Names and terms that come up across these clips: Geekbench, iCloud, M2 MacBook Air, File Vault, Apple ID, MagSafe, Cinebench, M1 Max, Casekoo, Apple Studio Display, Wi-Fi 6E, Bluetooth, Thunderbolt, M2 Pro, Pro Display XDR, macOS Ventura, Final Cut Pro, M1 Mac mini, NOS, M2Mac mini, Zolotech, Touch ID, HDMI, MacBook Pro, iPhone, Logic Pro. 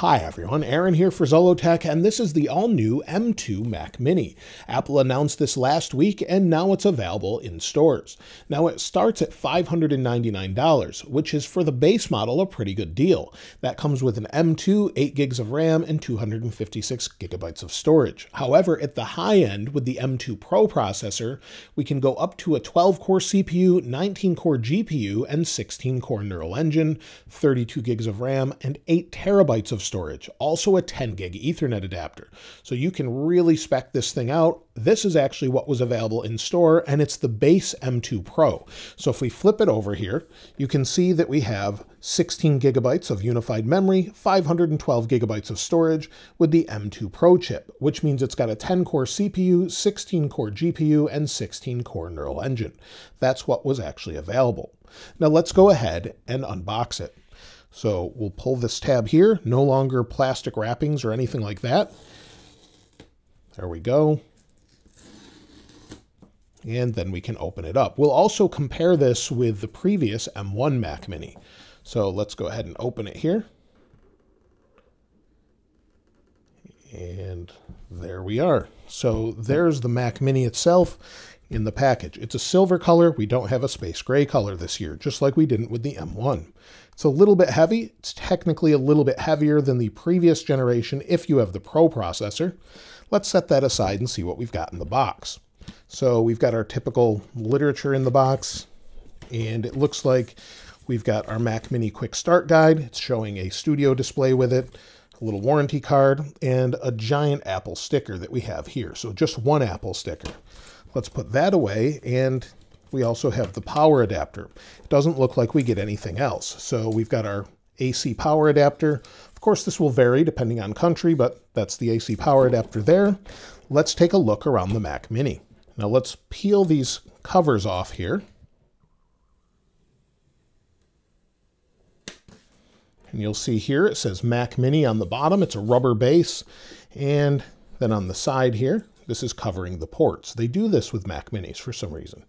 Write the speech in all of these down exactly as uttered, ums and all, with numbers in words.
Hi everyone, Aaron here for Zolotech, and this is the all-new M two Mac mini. Apple announced this last week, and now it's available in stores. Now it starts at five hundred ninety-nine dollars, which is for the base model a pretty good deal. That comes with an M two, eight gigs of RAM, and two hundred fifty-six gigabytes of storage. However, at the high end, with the M two Pro processor, we can go up to a twelve core C P U, nineteen core G P U, and sixteen core neural engine, thirty-two gigs of RAM, and eight terabytes of storage, also a ten gig Ethernet adapter. So you can really spec this thing out. This is actually what was available in store, and it's the base M two Pro. So if we flip it over here, you can see that we have sixteen gigabytes of unified memory, five hundred twelve gigabytes of storage with the M two Pro chip, which means it's got a ten core C P U, sixteen core G P U, and sixteen core neural engine. That's what was actually available. Now let's go ahead and unbox it. So we'll pull this tab here, no longer plastic wrappings or anything like that. There we go. And then we can open it up. We'll also compare this with the previous M one Mac mini. So let's go ahead and open it here. And there we are. So there's the Mac mini itself in the package. It's a silver color. We don't have a space gray color this year, just like we didn't with the M one. It's a little bit heavy. It's technically a little bit heavier than the previous generation if you have the Pro processor. Let's set that aside and see what we've got in the box. So we've got our typical literature in the box, and it looks like we've got our Mac mini quick start guide. It's showing a studio display with it, a little warranty card, and a giant Apple sticker that we have here. So just one Apple sticker. Let's put that away, and we also have the power adapter. It doesn't look like we get anything else. So we've got our A C power adapter. Of course, this will vary depending on country, but that's the A C power adapter there. Let's take a look around the Mac mini. Now let's peel these covers off here. And you'll see here, it says Mac mini on the bottom. It's a rubber base. And then on the side here, this is covering the ports. They do this with Mac minis for some reason.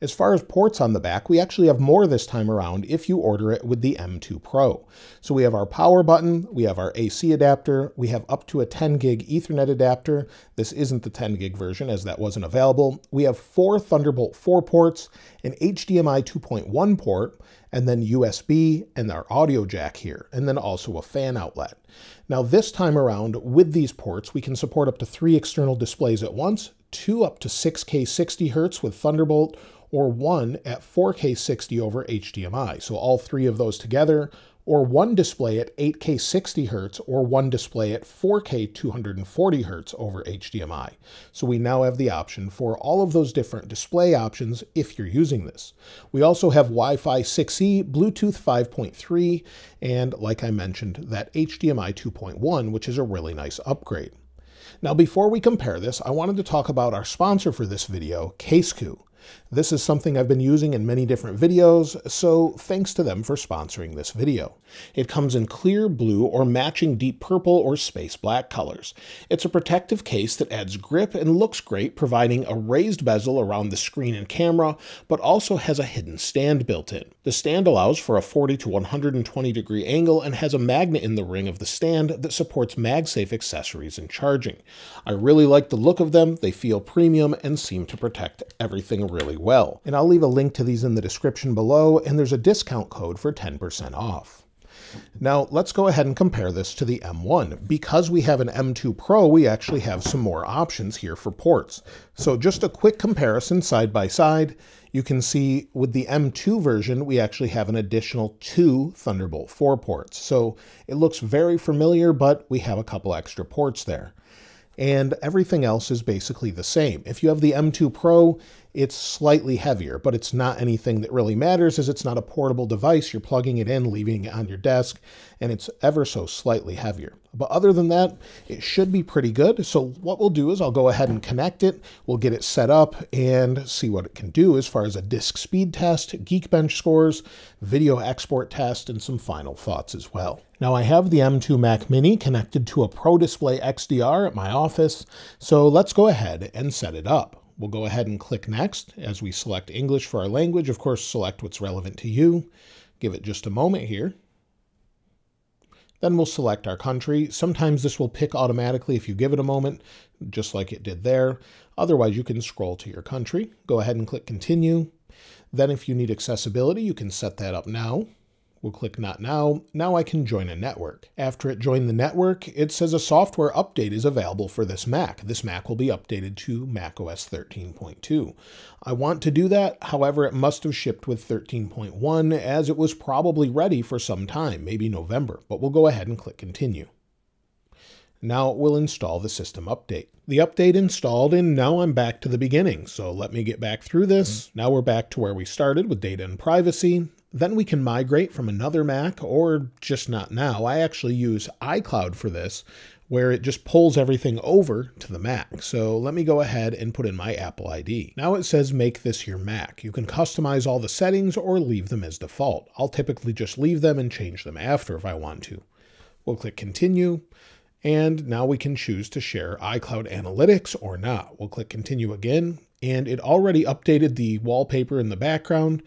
As far as ports on the back, we actually have more this time around if you order it with the M two Pro. So we have our power button, we have our A C adapter, we have up to a ten gig Ethernet adapter. This isn't the ten gig version as that wasn't available. We have four Thunderbolt four ports, an H D M I two point one port, and then U S B and our audio jack here, and then also a fan outlet. Now this time around with these ports, we can support up to three external displays at once, two up to six K sixty hertz with Thunderbolt, or one at four K sixty over H D M I, so all three of those together, or one display at eight K sixty hertz, or one display at four K two hundred forty hertz over H D M I. So we now have the option for all of those different display options if you're using this. We also have Wi-Fi six E, Bluetooth five point three, and like I mentioned, that H D M I two point one, which is a really nice upgrade. Now before we compare this, I wanted to talk about our sponsor for this video, Casekoo. This is something I've been using in many different videos, so thanks to them for sponsoring this video. It comes in clear blue or matching deep purple or space black colors. It's a protective case that adds grip and looks great, providing a raised bezel around the screen and camera, but also has a hidden stand built in. The stand allows for a forty to one hundred twenty degree angle and has a magnet in the ring of the stand that supports MagSafe accessories and charging. I really like the look of them. They feel premium and seem to protect everything really well. And I'll leave a link to these in the description below, and there's a discount code for ten percent off. Now let's go ahead and compare this to the M one. Because we have an M two Pro, we actually have some more options here for ports. So just a quick comparison side by side. You can see with the M two version, we actually have an additional two Thunderbolt four ports. So it looks very familiar, but we have a couple extra ports there. And everything else is basically the same. If you have the M two Pro, it's slightly heavier, but it's not anything that really matters as it's not a portable device. You're plugging it in, leaving it on your desk, and it's ever so slightly heavier. But other than that, it should be pretty good. So what we'll do is I'll go ahead and connect it. We'll get it set up and see what it can do as far as a disk speed test, Geekbench scores, video export test, and some final thoughts as well. Now I have the M two Mac mini connected to a Pro Display X D R at my office. So let's go ahead and set it up. We'll go ahead and click Next. As we select English for our language, of course, select what's relevant to you. Give it just a moment here. Then we'll select our country. Sometimes this will pick automatically if you give it a moment, just like it did there. Otherwise, you can scroll to your country. Go ahead and click Continue. Then if you need accessibility, you can set that up now. We'll click Not Now. Now I can join a network. After it joined the network, it says a software update is available for this Mac. This Mac will be updated to macOS thirteen point two. I want to do that. However, it must have shipped with thirteen point one as it was probably ready for some time, maybe November, but we'll go ahead and click Continue. Now it will install the system update. The update installed, and now I'm back to the beginning. So let me get back through this. Now we're back to where we started with data and privacy. Then we can migrate from another Mac, or just not now. I actually use iCloud for this, where it just pulls everything over to the Mac. So let me go ahead and put in my Apple I D. Now it says make this your Mac. You can customize all the settings or leave them as default. I'll typically just leave them and change them after if I want to. We'll click Continue. And now we can choose to share iCloud Analytics or not. We'll click Continue again. And it already updated the wallpaper in the background.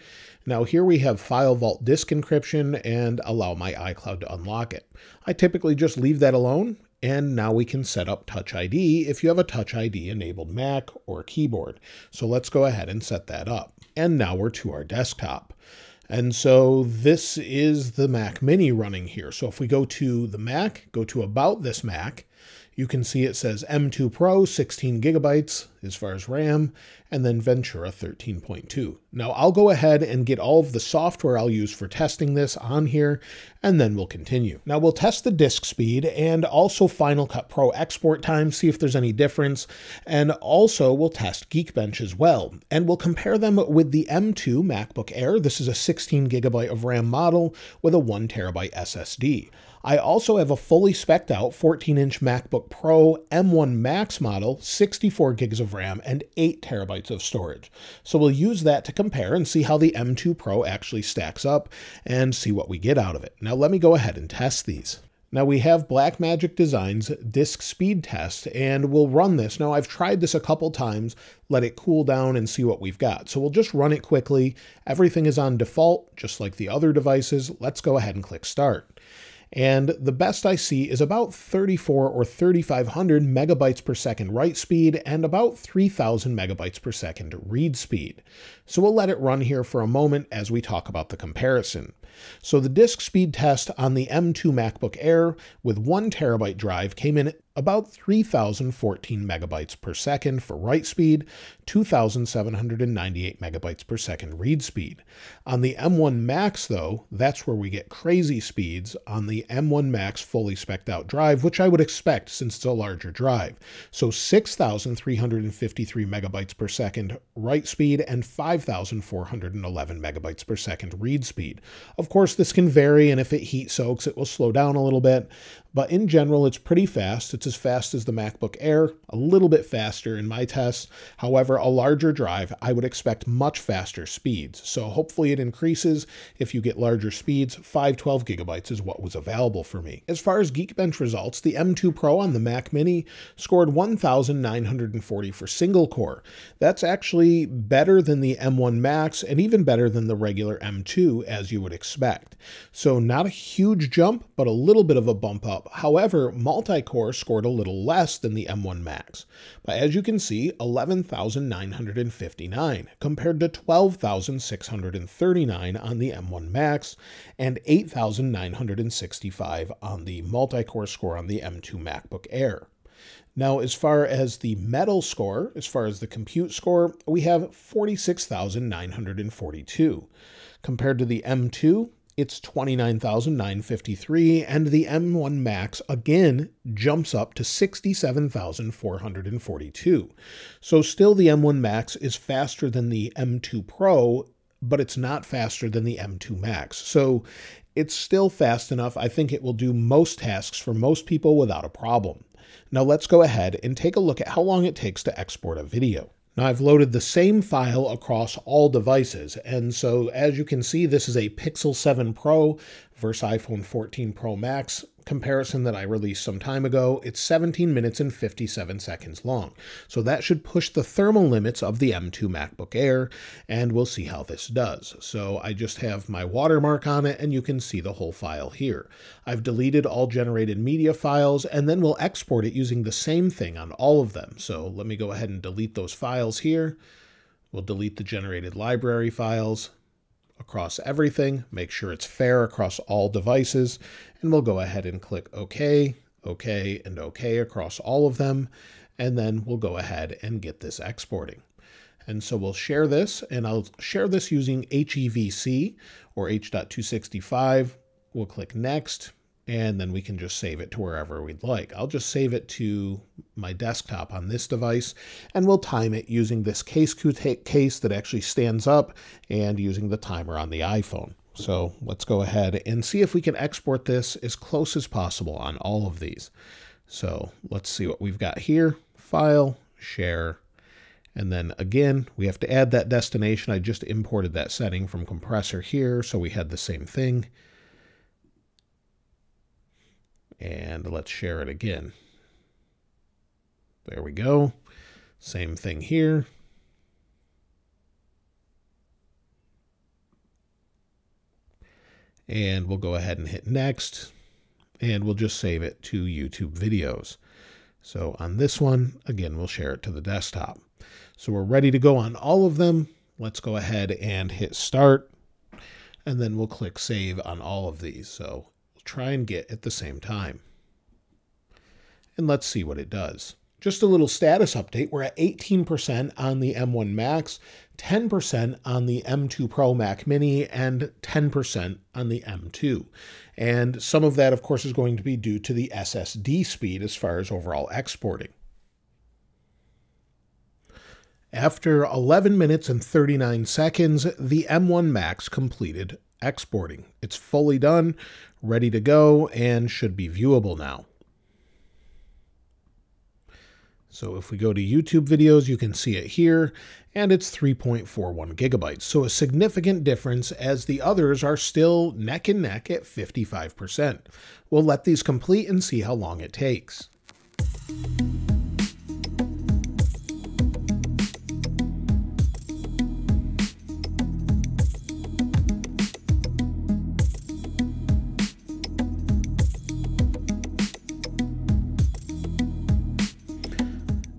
Now here we have File Vault disk encryption and allow my iCloud to unlock it. I typically just leave that alone. And now we can set up Touch I D if you have a Touch I D enabled Mac or keyboard. So let's go ahead and set that up. And now we're to our desktop. And so this is the Mac mini running here. So if we go to the Mac, go to About This Mac, you can see it says M two Pro, sixteen gigabytes as far as RAM, and then Ventura thirteen point two. Now I'll go ahead and get all of the software I'll use for testing this on here, and then we'll continue. Now we'll test the disk speed and also Final Cut Pro export time, see if there's any difference. And also we'll test Geekbench as well. And we'll compare them with the M two MacBook Air. This is a sixteen gigabyte of RAM model with a one terabyte S S D. I also have a fully spec'd out fourteen inch MacBook Pro M one Max model, sixty-four gigs of RAM and eight terabytes of storage. So we'll use that to compare and see how the M two Pro actually stacks up and see what we get out of it. Now let me go ahead and test these. Now we have Blackmagic Design's disk speed test, and we'll run this. Now I've tried this a couple times, let it cool down and see what we've got. So we'll just run it quickly. Everything is on default, just like the other devices. Let's go ahead and click Start. And the best I see is about thirty-four or thirty-five hundred megabytes per second write speed and about three thousand megabytes per second read speed. So we'll let it run here for a moment as we talk about the comparison. So the disk speed test on the M two MacBook Air with one terabyte drive came in about three thousand fourteen megabytes per second for write speed, two thousand seven hundred ninety-eight megabytes per second read speed. On the M one Max though, that's where we get crazy speeds on the M one Max fully spec'd out drive, which I would expect since it's a larger drive. So six thousand three hundred fifty-three megabytes per second write speed and five thousand four hundred eleven megabytes per second read speed. Of course, this can vary, and if it heat soaks, it will slow down a little bit, but in general, it's pretty fast. It's as fast as the MacBook Air, a little bit faster in my tests. However, a larger drive, I would expect much faster speeds. So hopefully it increases. If you get larger speeds, five hundred twelve gigabytes is what was available for me. As far as Geekbench results, the M two Pro on the Mac mini scored one thousand nine hundred forty for single core. That's actually better than the M one Max and even better than the regular M two, as you would expect. So not a huge jump, but a little bit of a bump up. However, multi-core scored a little less than the M one Max, but as you can see, eleven thousand nine hundred fifty-nine compared to twelve thousand six hundred thirty-nine on the M one Max and eight thousand nine hundred sixty-five on the multi-core score on the M two MacBook Air. Now, as far as the metal score, as far as the compute score, we have forty-six thousand nine hundred forty-two compared to the M two. It's twenty-nine thousand nine hundred fifty-three, and the M one Max again jumps up to sixty-seven thousand four hundred forty-two. So still the M one Max is faster than the M two Pro, but it's not faster than the M two Max. So it's still fast enough. I think it will do most tasks for most people without a problem. Now let's go ahead and take a look at how long it takes to export a video. Now I've loaded the same file across all devices, and so as you can see, this is a Pixel seven Pro versus iPhone fourteen Pro Max comparison that I released some time ago. It's seventeen minutes and fifty-seven seconds long. So that should push the thermal limits of the M two MacBook Air, and we'll see how this does. So I just have my watermark on it, and you can see the whole file here. I've deleted all generated media files, and then we'll export it using the same thing on all of them. So let me go ahead and delete those files here. We'll delete the generated library files across everything, make sure it's fair across all devices, and we'll go ahead and click OK, OK, and OK across all of them, and then we'll go ahead and get this exporting. And so we'll share this, and I'll share this using H E V C or H dot two sixty-five. We'll click Next, and then we can just save it to wherever we'd like. I'll just save it to my desktop on this device, and we'll time it using this Casekoo case that actually stands up and using the timer on the iPhone. So let's go ahead and see if we can export this as close as possible on all of these. So let's see what we've got here. File, share, and then again, we have to add that destination. I just imported that setting from compressor here, so we had the same thing. And let's share it again. There we go. Same thing here. And we'll go ahead and hit Next. And we'll just save it to YouTube videos. So on this one, again, we'll share it to the desktop. So we're ready to go on all of them. Let's go ahead and hit Start. And then we'll click Save on all of these. So try and get at the same time. And let's see what it does. Just a little status update. We're at eighteen percent on the M one Max, ten percent on the M two Pro Mac Mini, and ten percent on the M two. And some of that, of course, is going to be due to the S S D speed as far as overall exporting. After eleven minutes and thirty-nine seconds, the M one Max completed exporting. It's fully done, ready to go, and should be viewable now. So if we go to YouTube videos, you can see it here, and it's three point four one gigabytes. So a significant difference, as the others are still neck and neck at fifty-five percent. We'll let these complete and see how long it takes.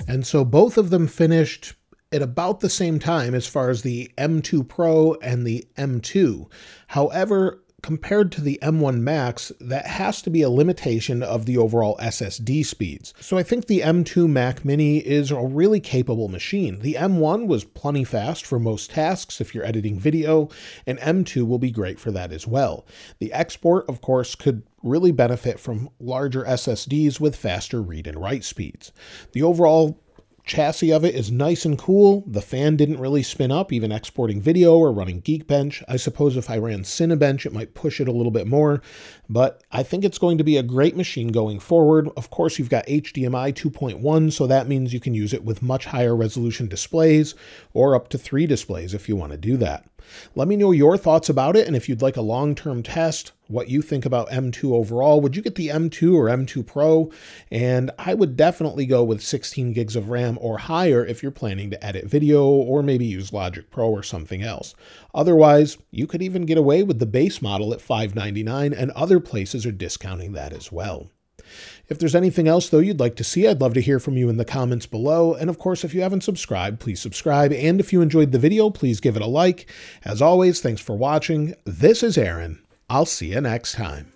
And so both of them finished at about the same time as far as the M two Pro and the M two. However, compared to the M one Max, that has to be a limitation of the overall S S D speeds. So I think the M two Mac Mini is a really capable machine. The M one was plenty fast for most tasks if you're editing video, and M two will be great for that as well. The export, of course, could really benefit from larger S S Ds with faster read and write speeds. The overall chassis of it is nice and cool. The fan didn't really spin up, even exporting video or running Geekbench. I suppose if I ran Cinebench, it might push it a little bit more, but I think it's going to be a great machine going forward. Of course, you've got H D M I two point one, so that means you can use it with much higher resolution displays or up to three displays if you want to do that. Let me know your thoughts about it, and if you'd like a long-term test, what you think about M two overall. Would you get the M two or M two Pro? And I would definitely go with sixteen gigs of RAM or higher if you're planning to edit video or maybe use Logic Pro or something else. Otherwise, you could even get away with the base model at five ninety-nine, and other places are discounting that as well. If there's anything else, though, you'd like to see, I'd love to hear from you in the comments below. And of course, if you haven't subscribed, please subscribe. And if you enjoyed the video, please give it a like. As always, thanks for watching. This is Aaron. I'll see you next time.